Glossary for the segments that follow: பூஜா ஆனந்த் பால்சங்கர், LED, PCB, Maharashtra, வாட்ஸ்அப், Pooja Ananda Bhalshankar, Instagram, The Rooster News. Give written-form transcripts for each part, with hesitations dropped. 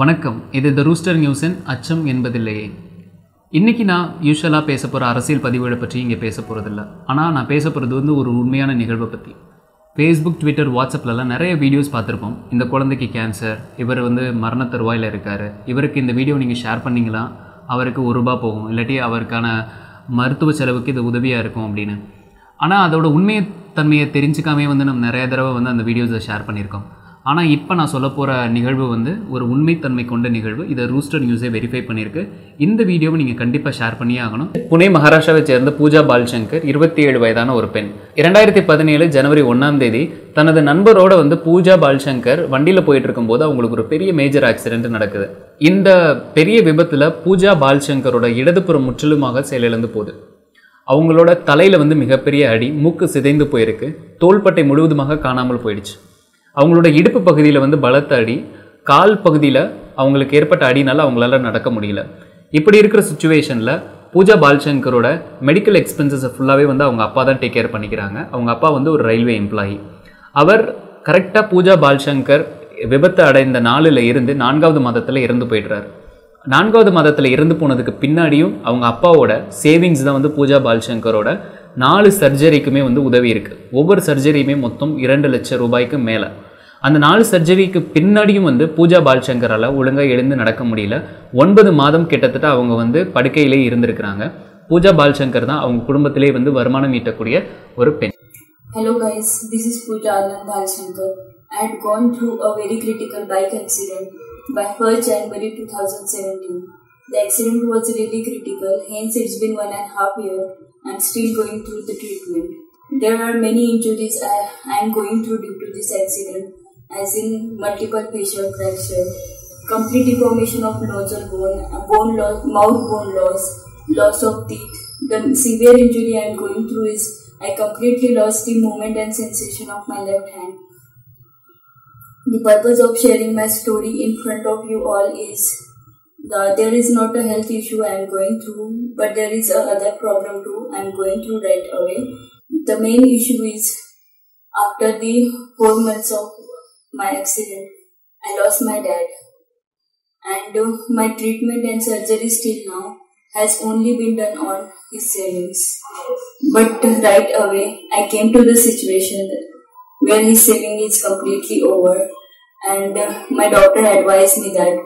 வணக்கம், இது த ரூஸ்டர் நியூஸின் அச்சம் என்பதில்லையே. இன்றைக்கி நான் யூஸ்வலாக பேச போகிற அரசியல் பதிவுகளை பற்றி இங்கே பேச போகிறதில்ல. ஆனால் நான் பேச போகிறது வந்து ஒரு உண்மையான நிகழ்வை பற்றி. ஃபேஸ்புக், ட்விட்டர், வாட்ஸ்அப்லலாம் நிறைய வீடியோஸ் பார்த்துருப்போம். இந்த குழந்தைக்கு கேன்சர், இவர் வந்து மரண தருவாயில் இருக்கார், இவருக்கு இந்த வீடியோ நீங்கள் ஷேர் பண்ணிங்களா அவருக்கு ₹1 போகும், இல்லாட்டி அவருக்கான மருத்துவ செலவுக்கு இது உதவியாக இருக்கும் அப்படின்னு. ஆனால் அதோட உண்மையை தன்மையை தெரிஞ்சுக்காமே வந்து நம்ம நிறைய தடவை வந்து அந்த வீடியோஸை ஷேர் பண்ணியிருக்கோம். ஆனால் இப்போ நான் சொல்ல போகிற நிகழ்வு வந்து ஒரு உண்மைத்தன்மை கொண்ட நிகழ்வு. இதை ரூஸ்டர் நியூஸை வெரிஃபை பண்ணியிருக்கு. இந்த வீடியோவை நீங்கள் கண்டிப்பாக ஷேர் பண்ணி ஆகணும். புனே, மகாராஷ்டிராவை சேர்ந்த பூஜா பால்சங்கர் 27 வயதான ஒரு பெண் 2017 ஜனவரி 1 தனது நண்பரோடு வந்து பூஜா பால்சங்கர் வண்டியில் போயிட்டு இருக்கும்போது அவங்களுக்கு ஒரு பெரிய மேஜர் ஆக்சிடென்ட் நடக்குது. இந்த பெரிய விபத்தில் பூஜா பால்சங்கரோட இடதுபுறம் முற்றிலுமாக செயலிழந்து போகுது. அவங்களோட தலையில் வந்து மிகப்பெரிய அடி, மூக்கு சிதைந்து போயிருக்கு, தோள்பட்டை முழுவதுமாக காணாமல் போயிடுச்சு. அவங்களோட இடுப்பு பகுதியில் வந்து பலத்த அடி, கால் பகுதியில் அவங்களுக்கு ஏற்பட்ட அடினால் அவங்களால நடக்க முடியல. இப்படி இருக்கிற சுச்சுவேஷனில் பூஜா பால்சங்கரோட மெடிக்கல் எக்ஸ்பென்சஸை ஃபுல்லாகவே வந்து அவங்க அப்பா தான் டேக் கேர் பண்ணிக்கிறாங்க. அவங்க அப்பா வந்து ஒரு ரயில்வே எம்ப்ளாயி. அவர் கரெக்டாக பூஜா பால்சங்கர் விபத்து அடைந்த 4வது மாதத்தில் இறந்து போயிடுறாரு. 4வது மாதத்தில் இறந்து போனதுக்கு பின்னாடியும் அவங்க அப்பாவோட சேவிங்ஸ் தான் வந்து பூஜா பால்சங்கரோட 4 சர்ஜரிக்குமே வந்து உதவி இருக்குது. ஒவ்வொரு சர்ஜரியுமே மொத்தம் ₹2 லட்சம் மேலே. அந்த 4 சர்ஜரிக்கு பின்னாடியும் வந்து பூஜா பால்சங்கரால் ஒழுங்காக எழுந்து நடக்க முடியல. 9 மாதம் கிட்டத்தட்ட அவங்க வந்து படுக்கையிலே இருந்திருக்கிறாங்க. பூஜா பால்சங்கர் தான் அவங்க குடும்பத்திலே வந்து வருமானம் ஈட்டக்கூடிய ஒரு பெண். Hello guys, this is பூஜா ஆனந்த் பால்சங்கர். I had gone through a very critical bike accident by 1st January 2017. The accident was really critical, hence it's been 1.5 years. I'm still going through the treatment. There are many injuries I'm going through due to this accident, as in multiple facial fracture, complete deformation of nasal bone loss, mouth bone loss, loss of teeth. The severe injury I'm going through is I completely lost the movement and sensation of my left hand. The purpose of sharing my story in front of you all is there is not a health issue I am going through, but there is another problem too I am going through right away. The main issue is after the 4 months of my accident, I lost my dad, and my treatment and surgery still now has only been done on his savings. But right away, I came to the situation where his saving is completely over, and my doctor advised me that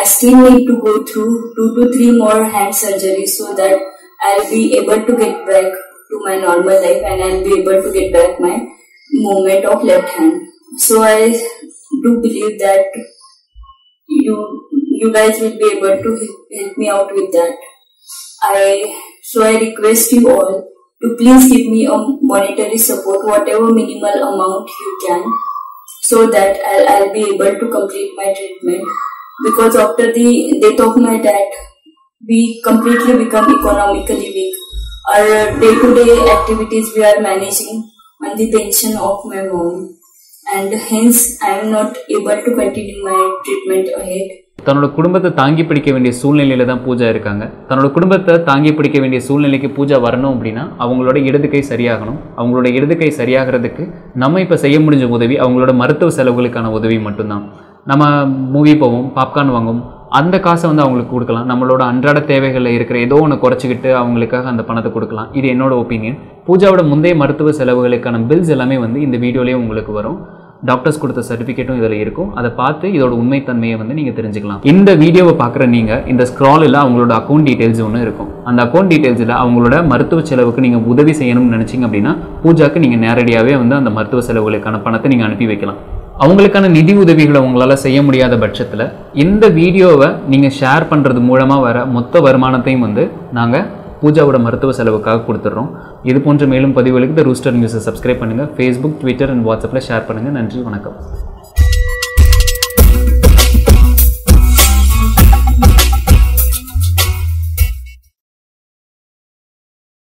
I still need to go through 2 to 3 more hand surgeries so that I'll be able to get back to my normal life and I'll be able to get back my movement of left hand. So I do believe that you guys will be able to help me out with that. So I request you all to please give me a monetary support, whatever minimal amount you can, so that I'll be able to complete my treatment. Because after the death of my dad, we completely become economically weak. Our day-to-day activities we are managing on the pension of my mom, and hence I am not able to continue my treatment ahead. தன்னோட குடும்பத்தை தாங்கி பிடிக்க வேண்டிய சூழ்நிலையில தான் பூஜா இருக்காங்க. தன்னோட குடும்பத்தை தாங்கி பிடிக்க வேண்டிய சூழ்நிலைக்கு பூஜா வரணும் அப்படின்னா அவங்களோட இடதுக்கை சரியாகணும். அவங்களோட இடதுக்கை சரியாகிறதுக்கு நம்ம இப்போ செய்ய முடிஞ்ச உதவி அவங்களோட மருத்துவ செலவுகளுக்கான உதவி மட்டும்தான். நம்ம மூவி போவோம், பாப்கார்ன் வாங்குவோம், அந்த காசை வந்து அவங்களுக்கு கொடுக்கலாம். நம்மளோட அன்றாட தேவைகளில் இருக்கிற ஏதோ ஒன்று குறைச்சிக்கிட்டு அவங்களுக்காக அந்த பணத்தை கொடுக்கலாம். இது என்னோட ஒப்பீனியன். பூஜாவோட முந்தைய மருத்துவ செலவுகளுக்கான பில்ஸ் எல்லாமே வந்து இந்த வீடியோலேயே உங்களுக்கு வரும். டாக்டர்ஸ் கொடுத்த சர்டிஃபிகேட்டும் இதில் இருக்கும். அதை பார்த்து இதோட உண்மைத்தன்மையை வந்து நீங்கள் தெரிஞ்சுக்கலாம். இந்த வீடியோவை பார்க்குற நீங்கள் இந்த ஸ்க்ராலில் அவங்களோட அக்கௌண்ட் டீட்டெயில்ஸ் ஒன்று இருக்கும். அந்த அக்கௌண்ட் டீட்டெயில்ஸில் அவங்களோட மருத்துவ செலவுக்கு நீங்கள் உதவி செய்யணும்னு நினச்சிங்க அப்படின்னா பூஜாவுக்கு நீங்கள் நேரடியாகவே வந்து அந்த மருத்துவ செலவுகளுக்கான பணத்தை நீங்கள் அனுப்பி வைக்கலாம். அவங்களுக்கான நிதி உதவிகளை உங்களால் செய்ய முடியாத பட்சத்தில் இந்த வீடியோவை நீங்கள் ஷேர் பண்ணுறது மூலமாக வர மொத்த வருமானத்தையும் வந்து நாங்கள் பூஜாவோட மருத்துவ செலவுக்காக கொடுத்துட்றோம். இது போன்ற மேலும் பதிவுகளுக்கு த ரூஸ்டர் நியூஸை சப்ஸ்கிரைப் பண்ணுங்கள். ஃபேஸ்புக், ட்விட்டர் அண்ட் வாட்ஸ்அப்பில் ஷேர் பண்ணுங்கள். நன்றி, வணக்கம்.